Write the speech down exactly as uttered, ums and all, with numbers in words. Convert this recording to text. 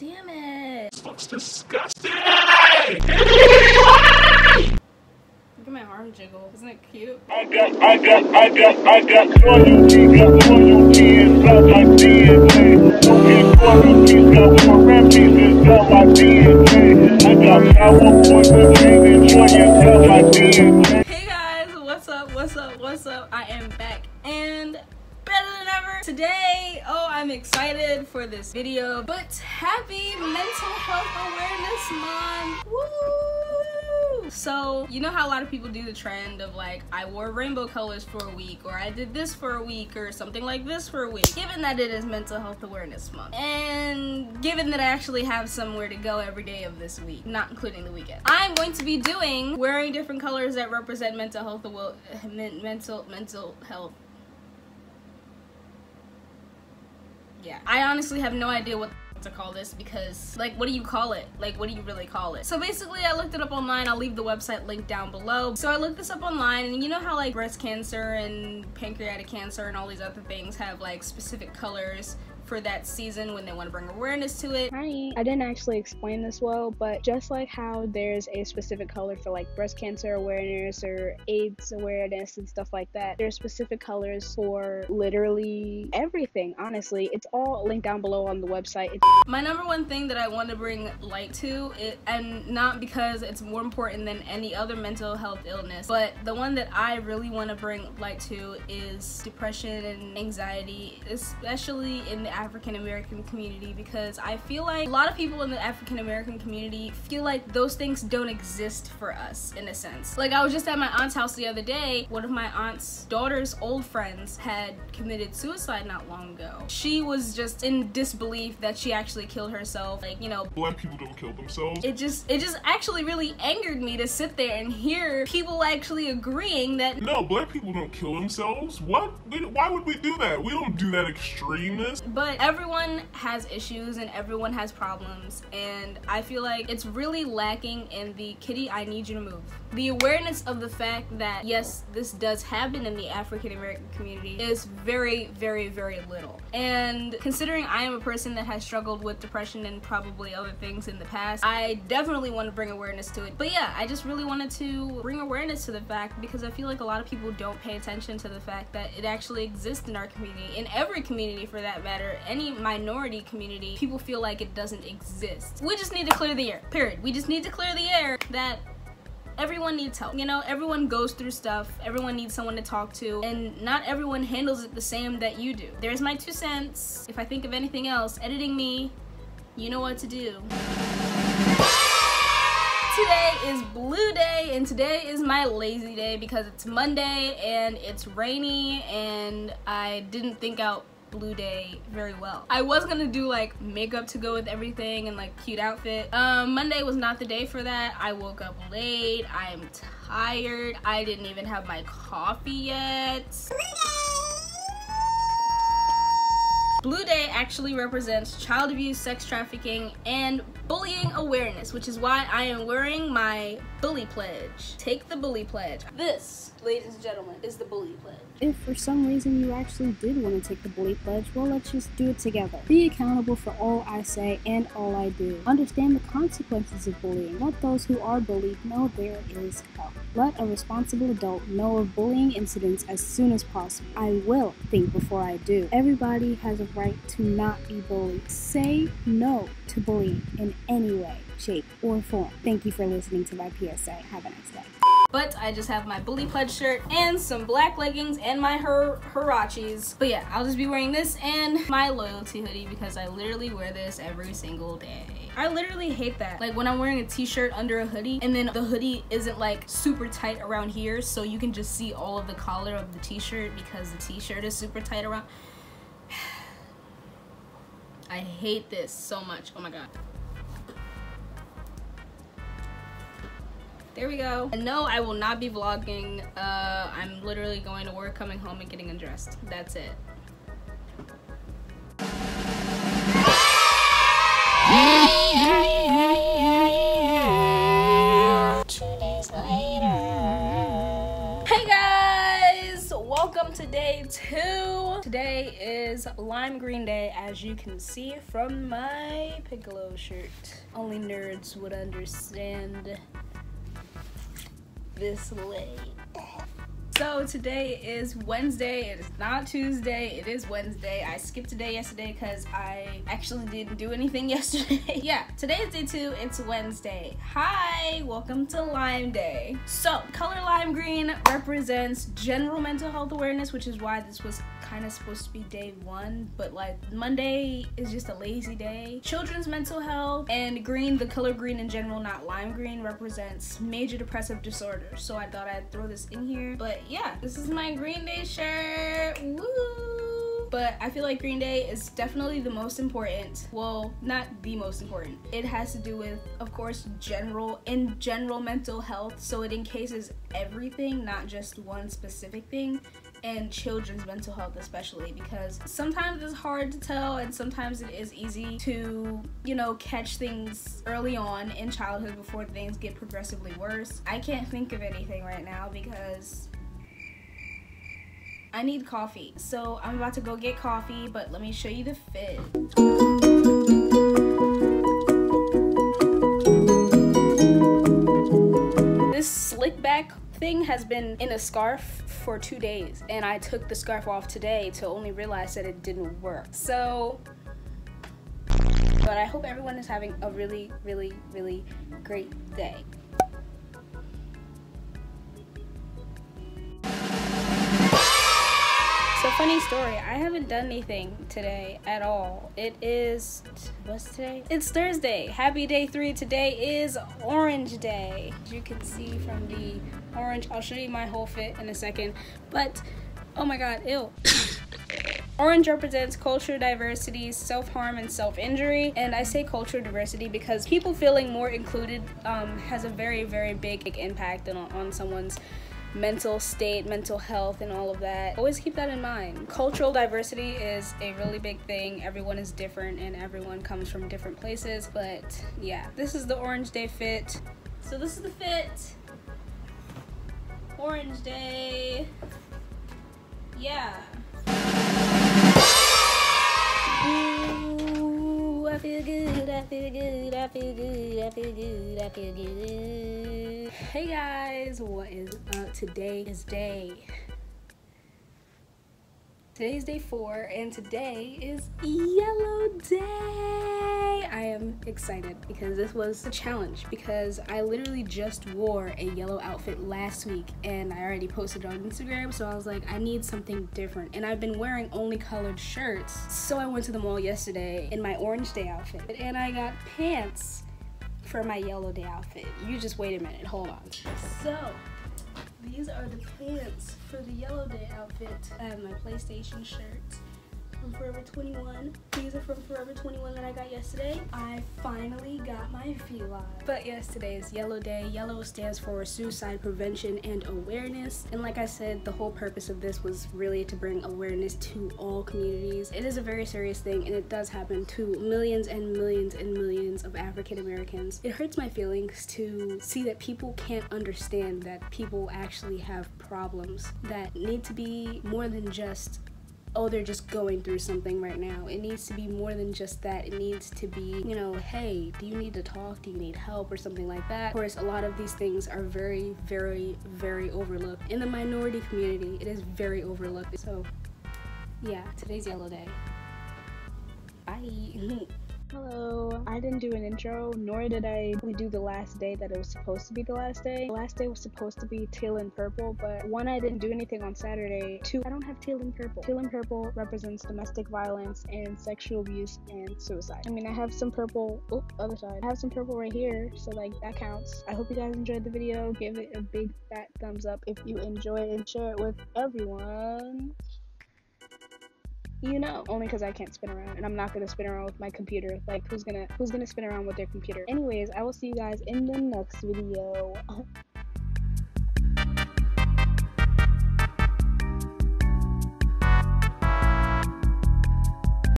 Damn it! This looks disgusting! Look at my arm jiggle. Isn't it cute? I got, I got, I got, I got loyalty, got loyalty inside my D N A. Don't get loyalty, got more remedies inside my D N A. I got power, poison, and joy inside my D N A. Hey guys, what's up, what's up, what's up? I am back and better than ever today. Oh, I'm excited for this video, but happy Mental Health Awareness Month. Woo! So you know how a lot of people do the trend of like, I wore rainbow colors for a week, or I did this for a week, or something like this for a week. Given that it is Mental Health Awareness Month, and given that I actually have somewhere to go every day of this week, not including the weekend, I'm going to be doing wearing different colors that represent mental health, mental mental health. Yeah, I honestly have no idea what to call this because, like, what do you call it? Like, what do you really call it? So basically, I looked it up online. I'll leave the website link down below. So I looked this up online, and you know how, like, breast cancer and pancreatic cancer and all these other things have, like, specific colors for that season when they want to bring awareness to it. Hi. I didn't actually explain this well, but just like how there's a specific color for like breast cancer awareness or AIDS awareness and stuff like that, there's specific colors for literally everything, honestly. It's all linked down below on the website. It's my number one thing that I want to bring light to, it, and not because it's more important than any other mental health illness, but the one that I really want to bring light to is depression and anxiety, especially in the African-American community, because I feel like a lot of people in the African-American community feel like those things don't exist for us in a sense. Like, I was just at my aunt's house the other day. One of my aunt's daughter's old friends had committed suicide not long ago. She was just in disbelief that she actually killed herself. Like, you know, black people don't kill themselves. It just it just actually really angered me to sit there and hear people actually agreeing that no, black people don't kill themselves. What? Why would we do that? We don't do that extremeness. But everyone has issues and everyone has problems, and I feel like it's really lacking in the kitty, I need you to move. The awareness of the fact that yes, this does happen in the African American community is very, very, very little. And considering I am a person that has struggled with depression and probably other things in the past, I definitely want to bring awareness to it. But yeah, I just really wanted to bring awareness to the fact, because I feel like a lot of people don't pay attention to the fact that it actually exists in our community, in every community for that matter. Any minority community, people feel like it doesn't exist. We just need to clear the air, period. We just need to clear the air that everyone needs help. You know, everyone goes through stuff, everyone needs someone to talk to, and not everyone handles it the same that you do. There's my two cents. If I think of anything else, editing me, you know what to do. Today is blue day, and today is my lazy day because it's Monday and it's rainy and I didn't think out blue day very well. I was gonna do like makeup to go with everything and like cute outfit. Um, Monday was not the day for that. I woke up late. I'm tired. I didn't even have my coffee yet. Blue Day actually represents child abuse, sex trafficking, and bullying awareness, which is why I am wearing my bully pledge. Take the bully pledge. This, ladies and gentlemen, is the bully pledge. If for some reason you actually did want to take the bully pledge, well, let's just do it together. Be accountable for all I say and all I do. Understand the consequences of bullying. Let those who are bullied know there is help. Let a responsible adult know of bullying incidents as soon as possible. I will think before I do. Everybody has a right to not be bullied. Say no to bullying in any way, shape, or form. Thank you for listening to my P S A. Have a nice day. But I just have my bully pledge shirt and some black leggings and my her hirachis. But yeah, I'll just be wearing this and my loyalty hoodie because I literally wear this every single day. I literally hate that. Like when I'm wearing a t-shirt under a hoodie and then the hoodie isn't like super tight around here, so you can just see all of the collar of the t-shirt because the t-shirt is super tight around. I hate this so much. Oh my god. There we go. And no, I will not be vlogging. Uh, I'm literally going to work, coming home, and getting undressed. That's it. Two days later. Hey guys! Welcome to day two. Today is is Lime Green Day, as you can see from my Piccolo shirt. Only nerds would understand this way. So today is Wednesday, it is not Tuesday, it is Wednesday. I skipped a day yesterday because I actually didn't do anything yesterday. Yeah, today is day two, it's Wednesday. Hi, welcome to Lime Day. So, color lime green represents general mental health awareness, which is why this was kind of supposed to be day one, but like Monday is just a lazy day. Children's mental health and green, the color green in general, not lime green, represents major depressive disorder. So I thought I'd throw this in here, but yeah, this is my Green Day shirt. Woo! But I feel like Green Day is definitely the most important. Well, not the most important. It has to do with, of course, general in general mental health. So it encases everything, not just one specific thing, and children's mental health especially, because sometimes it's hard to tell and sometimes it is easy to, you know, catch things early on in childhood before things get progressively worse. I can't think of anything right now because I need coffee, so I'm about to go get coffee, but let me show you the fit. This slick back thing has been in a scarf for two days, and I took the scarf off today to only realize that it didn't work. So, but I hope everyone is having a really, really, really great day. So funny story, I haven't done anything today at all. It is, what's today? It's Thursday. Happy day three. Today is Orange Day. As you can see from the orange, I'll show you my whole fit in a second, but oh my god, ew. Orange represents cultural diversity, self-harm, and self-injury. And I say cultural diversity because people feeling more included um, has a very, very big, big impact on, on someone's mental state, mental health, and all of that. Always keep that in mind. Cultural diversity is a really big thing. Everyone is different and everyone comes from different places, but yeah, this is the Orange Day fit. So this is the fit. Orange Day. Yeah. Ooh, I feel good, I feel good, I feel good, I feel good, I feel good. Hey guys, what is up? Today is day. Today is day four, and today is Yellow Day. I am excited because this was a challenge, because I literally just wore a yellow outfit last week and I already posted on Instagram, so I was like, I need something different. And I've been wearing only colored shirts, so I went to the mall yesterday in my Orange Day outfit and I got pants for my Yellow Day outfit. You just wait a minute, hold on. So, these are the pants for the Yellow Day outfit. I have my PlayStation shirt from Forever twenty-one. These are from Forever twenty-one that I got yesterday. I finally got my V-Live. But yes, today is Yellow Day. Yellow stands for suicide prevention and awareness. And like I said, the whole purpose of this was really to bring awareness to all communities. It is a very serious thing and it does happen to millions and millions and millions of African Americans. It hurts my feelings to see that people can't understand that people actually have problems that need to be more than just, oh, they're just going through something right now. It needs to be more than just that. It needs to be, you know, hey, do you need to talk? Do you need help or something like that? Of course, a lot of these things are very, very, very overlooked. In the minority community, it is very overlooked. So, yeah, today's Yellow Day. Bye. Hello, I didn't do an intro, nor did I do the last day that it was supposed to be the last day. The last day was supposed to be teal and purple, but one, I didn't do anything on Saturday. Two, I don't have teal and purple. Teal and purple represents domestic violence and sexual abuse and suicide. I mean, I have some purple, oh, other side. I have some purple right here, so like that counts. I hope you guys enjoyed the video. Give it a big fat thumbs up if you enjoy it and share it with everyone. You know, only because I can't spin around, and I'm not gonna spin around with my computer. Like, who's gonna who's gonna spin around with their computer? Anyways, I will see you guys in the next video.